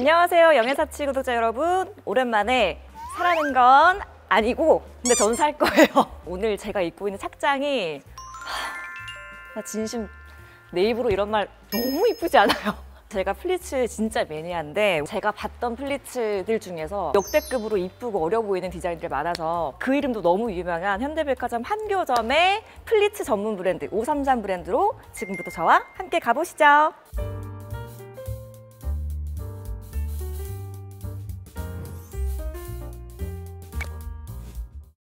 안녕하세요, 영앤사치 구독자 여러분. 오랜만에 사라는 건 아니고, 근데 전 살 거예요. 오늘 제가 입고 있는 착장이 나 진심 내 입으로 이런 말 너무 이쁘지 않아요? 제가 플리츠 진짜 매니아인데 제가 봤던 플리츠들 중에서 역대급으로 이쁘고 어려 보이는 디자인들이 많아서 그 이름도 너무 유명한 현대백화점 한교점의 플리츠 전문 브랜드 오삼삼 브랜드로 지금부터 저와 함께 가보시죠.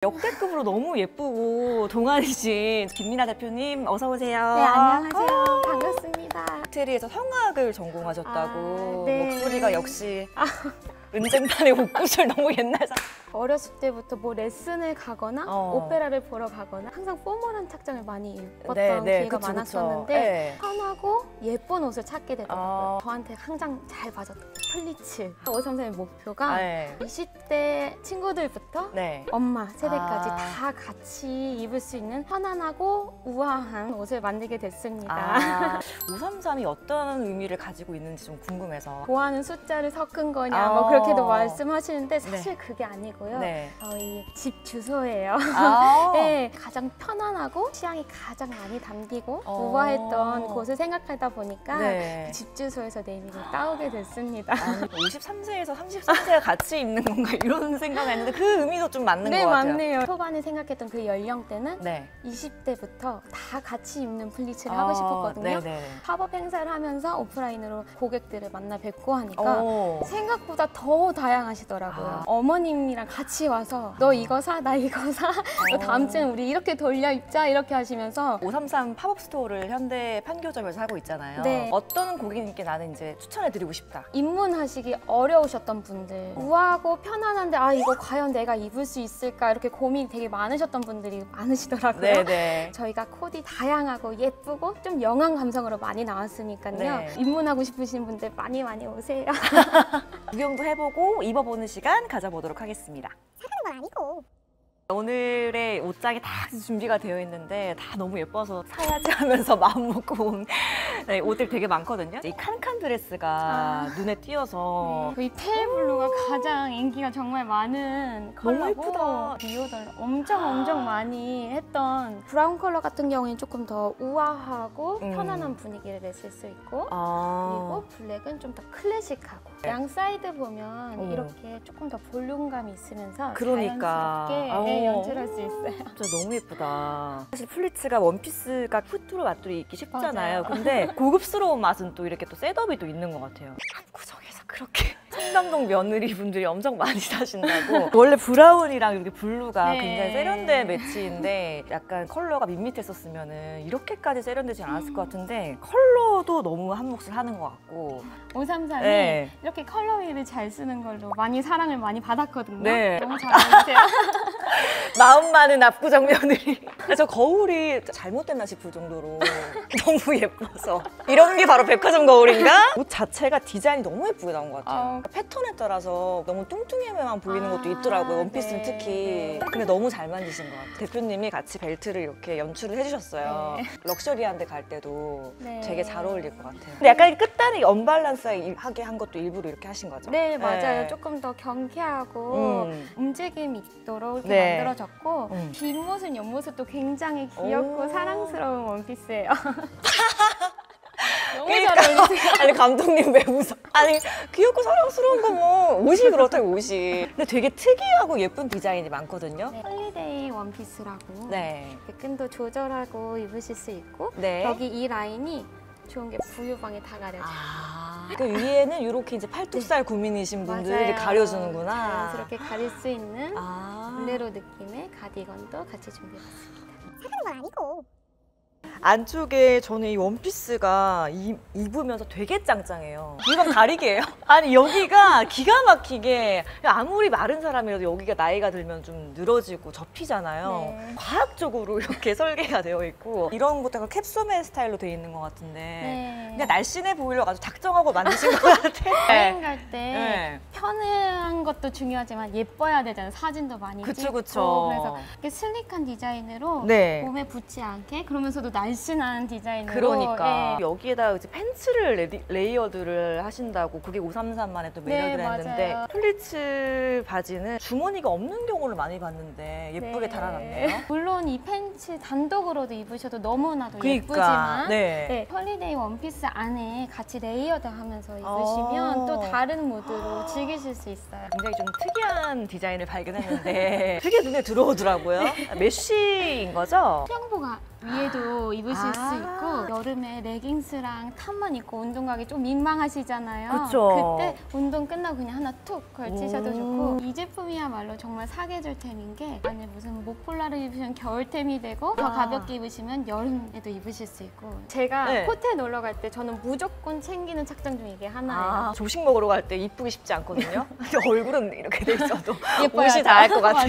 역대급으로 너무 예쁘고 동안이신 김미나 대표님 어서 오세요. 네, 안녕하세요. 반갑습니다. 이태리에서 성악을 전공하셨다고. 네. 목소리가 역시 은쟁반의 옷구슬 너무 옛날. 어렸을 때부터 뭐 레슨을 가거나 오페라를 보러 가거나 항상 포멀한 착장을 많이 입었던 기회가 많았었는데 편하고 예쁜 옷을 찾게 되더라고요. 저한테 항상 잘 맞았던 플리츠. 오삼삼의 목표가 20대 친구들부터 엄마 세대까지 다 같이 입을 수 있는 편안하고 우아한 옷을 만들게 됐습니다. 오삼삼이 어떤 의미를 가지고 있는지 좀 궁금해서. 좋아하는 숫자를 섞은 거냐 뭐 그렇게도 말씀하시는데 사실 그게 아니고 저희 집 주소예요. 네, 가장 편안하고 취향이 가장 많이 담기고 우아했던 곳을 생각하다 보니까 그 집 주소에서 네이밍을 따오게 됐습니다. 23세에서 33세가 같이 있는 건가 이런 생각을 했는데 그 의미도 좀 맞는 것 같아요. 맞네요. 초반에 생각했던 그 연령대는 20대부터 다 같이 입는 플리츠를 하고 싶었거든요. 팝업 행사를 하면서 오프라인으로 고객들을 만나 뵙고 하니까 생각보다 더 다양하시더라고요. 어머님이랑 같이 와서 너 이거 사, 나 이거 사, 너 다음 주엔 우리 이렇게 돌려 입자 이렇게 하시면서. 오삼삼 팝업 스토어를 현대 판교점에서 하고 있잖아요. 어떤 고객님께 나는 이제 추천해드리고 싶다. 입문하시기 어려우셨던 분들, 우아하고 편안한데 아 이거 과연 내가 입을 수 있을까 이렇게 고민이 되게 많으셨던 분들이 많으시더라고요. 저희가 코디 다양하고 예쁘고 좀 영한 감성으로 많이 나왔으니까요. 입문하고 싶으신 분들 많이 오세요. 구경도 해보고 입어보는 시간 가져보도록 하겠습니다. 사라는 건 아니고 오늘의 옷장이 다 준비가 되어 있는데 다 너무 예뻐서 사야지 하면서 마음 먹고 온 옷들 되게 많거든요. 이 칸칸 드레스가 눈에 띄어서 이 테일블루가 가장 인기가 정말 많은 컬러고 리오더를 엄청 많이 했던 브라운 컬러 같은 경우에는 조금 더 우아하고 편안한 분위기를 냈을 수 있고 그리고 블랙은 좀 더 클래식하고 양 사이드 보면 이렇게 조금 더 볼륨감이 있으면서 자연스럽게 연출할 수 있어요. 진짜 너무 예쁘다. 사실 플리츠가 원피스가 후투로 맞돌이 입기 쉽잖아요. 근데 고급스러운 맛은 또 이렇게 또 셋업이 또 있는 것 같아요. 압구정에서 그렇게 청담동 며느리분들이 엄청 많이 사신다고. 원래 브라운이랑 이렇게 블루가 굉장히 세련된 매치인데 약간 컬러가 밋밋했었으면 이렇게까지 세련되지 않았을 것 같은데 컬러도 너무 한 몫을 하는 것 같고 오삼삼이 이렇게 컬러 휠을 잘 쓰는 걸로 많이 사랑을 많이 받았거든요. 너무 잘 어울리세요. 마음만은 압구정 며느리. 저 거울이 잘못됐나 싶을 정도로 너무 예뻐서. 이런 게 바로 백화점 거울인가? 옷 자체가 디자인이 너무 예쁘게 나온 것 같아요. 패턴에 따라서 너무 뚱뚱해만 보이는 것도 있더라고요. 원피스는 특히. 근데 너무 잘 만드신 것 같아요. 대표님이 같이 벨트를 이렇게 연출을 해주셨어요. 럭셔리한 데 갈 때도 되게 잘 어울릴 것 같아요. 근데 약간 끝단이 언밸런스하게 한 것도 일부러 이렇게 하신 거죠? 네, 맞아요. 조금 더 경쾌하고 움직임이 있도록 이렇게 만들어졌고 긴 모습, 옆모습도 굉장히 귀엽고 사랑스러운 원피스예요. 너무 잘 어울리세요. 아니 감독님 왜 웃어? 아니 귀엽고 사랑스러운 거 뭐 옷이 그렇다고 옷이. 근데 되게 특이하고 예쁜 디자인이 많거든요. 홀리데이 원피스라고 끈도 조절하고 입으실 수 있고 여기 이 라인이 좋은 게 부유방에 다 가려져요. 그 위에는 이렇게 이제 팔뚝살 고민이신 분들이 가려주는구나. 자연스럽게 가릴 수 있는 블레로 느낌의 가디건도 같이 준비해봤습니다. 사는 건 아니고 안쪽에 저는 이 원피스가 입으면서 되게 짱짱해요. 이건 다리개예요? 아니 여기가 기가 막히게 아무리 마른 사람이라도 여기가 나이가 들면 좀 늘어지고 접히잖아요. 과학적으로 이렇게 설계가 되어 있고 이런 것도 캡소맨 스타일로 되어 있는 것 같은데 그냥 날씬해 보이려고 아주 작정하고 만드신 것 같아요. 여행 갈 때 편한 것도 중요하지만 예뻐야 되잖아요. 사진도 많이 찍고 그래서 이렇게 슬릭한 디자인으로 몸에 붙지 않게 그러면서도 나이 날씬한 디자인으로. 그러니까. 예. 여기에다 이제 팬츠를 레이어드를 하신다고, 그게 533만의 또 매력을 했는데. 맞아요. 플리츠 바지는 주머니가 없는 경우를 많이 봤는데 예쁘게 달아놨네요. 물론 이 팬츠 단독으로도 입으셔도 너무나도 예쁘지만 펄리데이 원피스 안에 같이 레이어드 하면서 입으시면 또 다른 무드로 즐기실 수 있어요. 굉장히 좀 특이한 디자인을 발견했는데 그게 눈에 들어오더라고요. 메쉬인 거죠? 수영복아 위에도 입으실 수 있고, 여름에 레깅스랑 탑만 입고 운동 가기 좀 민망하시잖아요. 그쵸? 그때 운동 끝나고 그냥 하나 툭 걸치셔도 좋고, 이 제품이야말로 정말 사계절템인 게 안에 무슨 목폴라를 입으시면 겨울템이 되고 더 가볍게 입으시면 여름에도 입으실 수 있고. 제가 호텔 놀러 갈 때 저는 무조건 챙기는 착장 중 이게 하나예요. 조식 먹으러 갈 때 이쁘기 쉽지 않거든요. 얼굴은 이렇게 돼 있어도 옷이 다 알 것 같아.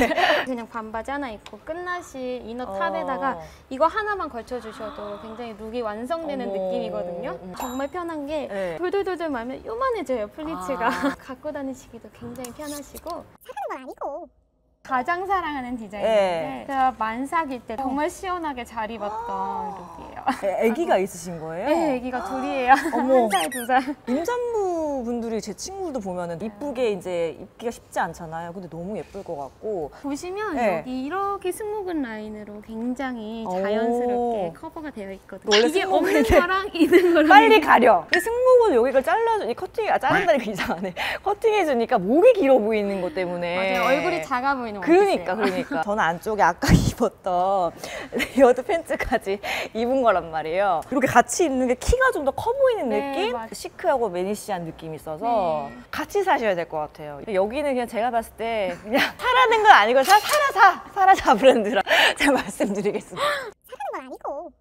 그냥 반바지 하나 입고 끝나시 이너 탑에다가 이거 하나만 걸쳐주셔도 굉장히 룩이 완성되는 느낌이거든요. 정말 편한 게 돌돌돌돌 말면 요만해져요, 플리츠가. 갖고 다니시기도 굉장히 편하시고. 사가는 건 아니고. 가장 사랑하는 디자인인데 제가 만삭일 때 정말 시원하게 잘 입었던 룩이에요. 아기가 있으신 거예요? 네, 아기가 둘이에요. 한 살, 두 살. 임산부 분들이 제 친구도 보면은 이쁘게 이제 입기가 쉽지 않잖아요. 근데 너무 예쁠 것 같고. 보시면 여기 이렇게 승모근 라인으로 굉장히 자연스럽게 커버가 되어 있거든요. 이게 없는 거랑 있는 거랑 빨리 가려. 근데 승모근 여기를 잘라주니 커팅, 자른다는 게 이상하네. 커팅해주니까 목이 길어 보이는 것 때문에. 맞아요. 얼굴이 작아 보이는. 그러니까. 저는 안쪽에 아까 입었던 레이어드 팬츠까지 입은 거란 말이에요. 이렇게 같이 입는 게 키가 좀 더 커 보이는 느낌? 시크하고 매니시한 느낌이 있어서 같이 사셔야 될 것 같아요. 여기는 그냥 제가 봤을 때 그냥 사라는 건 아니고 사라사 브랜드라 제가 말씀드리겠습니다. 사라는 건 아니고.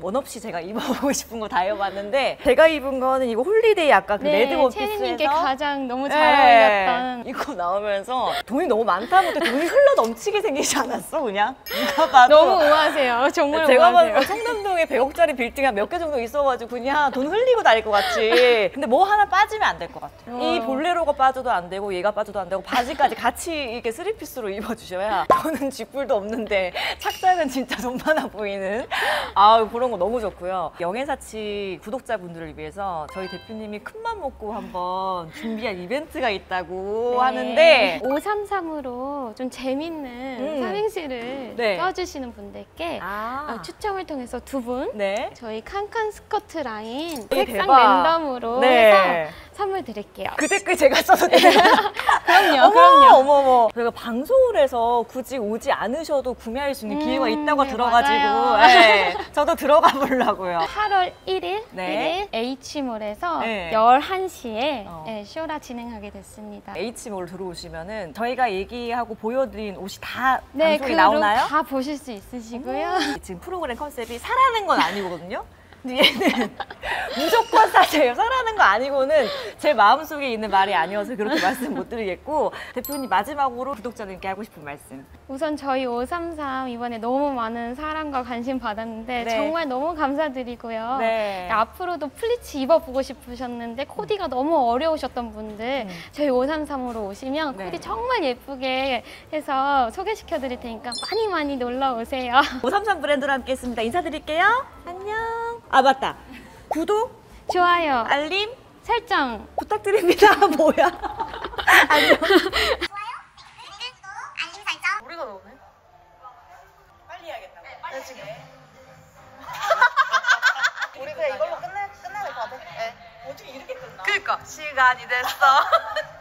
원 없이 제가 입어보고 싶은 거 다 입어봤는데 제가 입은 거는 이거 홀리데이 아까 그 레드 원피스에서 채린님께 가장 너무 잘 어울렸던 이거 나오면서 돈이 너무 많다 못해 돈이 흘러 넘치게 생기지 않았어 그냥? 누가 봐도 너무 우아하세요. 정말 제가 우아하세요. 제가 봐도 청담동에 100억짜리 빌딩 한 몇 개 정도 있어가지고 그냥 돈 흘리고 다닐 것 같지. 근데 뭐 하나 빠지면 안 될 것 같아요. 이 볼레로가 빠져도 안 되고 얘가 빠져도 안 되고 바지까지 같이 이렇게 쓰리피스로 입어주셔야 저는 쥐뿔도 없는데 착장은 진짜 돈 많아 보이는 아우 그런 거 너무 좋고요. 영앤사치 구독자분들을 위해서 저희 대표님이 큰맘 먹고 한번 준비한 이벤트가 있다고 하는데 533으로 좀 재밌는 삼행시를 써주시는 분들께 추첨을 통해서 두 분 저희 칸칸스커트 라인 색상 랜덤으로 해서 선물 드릴게요. 그 댓글 제가 써도 돼요? 그럼요. 그럼요. 어머머. 저희가 방송을 해서 굳이 오지 않으셔도 구매할 수 있는 기회가 있다고 들어가지고 저도 들어가 보려고요. 8월 1일 에이치몰에서 11시에 쇼라 진행하게 됐습니다. 에이치몰 들어오시면은 저희가 얘기하고 보여드린 옷이 다 방송이 나오나요? 네, 다 보실 수 있으시고요. 지금 프로그램 컨셉이 사라는 건 아니거든요. 근데 얘는 무조건 사세요. 사라는 거 아니고는 제 마음속에 있는 말이 아니어서 그렇게 말씀 못 드리겠고, 대표님 마지막으로 구독자님께 하고 싶은 말씀. 우선 저희 533 이번에 너무 많은 사랑과 관심 받았는데 정말 너무 감사드리고요. 앞으로도 플리츠 입어보고 싶으셨는데 코디가 너무 어려우셨던 분들 저희 533으로 오시면 코디 정말 예쁘게 해서 소개시켜 드릴 테니까 많이 많이 놀러 오세요. 533 브랜드로 함께했습니다. 인사드릴게요. 안녕. 아 맞다. 구독, 좋아요, 알림, 설정 부탁드립니다. 뭐야? 안녕. 좋아요, 구독, 알림 설정. 우리가 넣네. 빨리 해야겠다고. 네, 빨리 지금. 우리 그냥 이걸로 끝나는 거 같아. 어떻게 이렇게 끝나? 그러니까 시간이 됐어.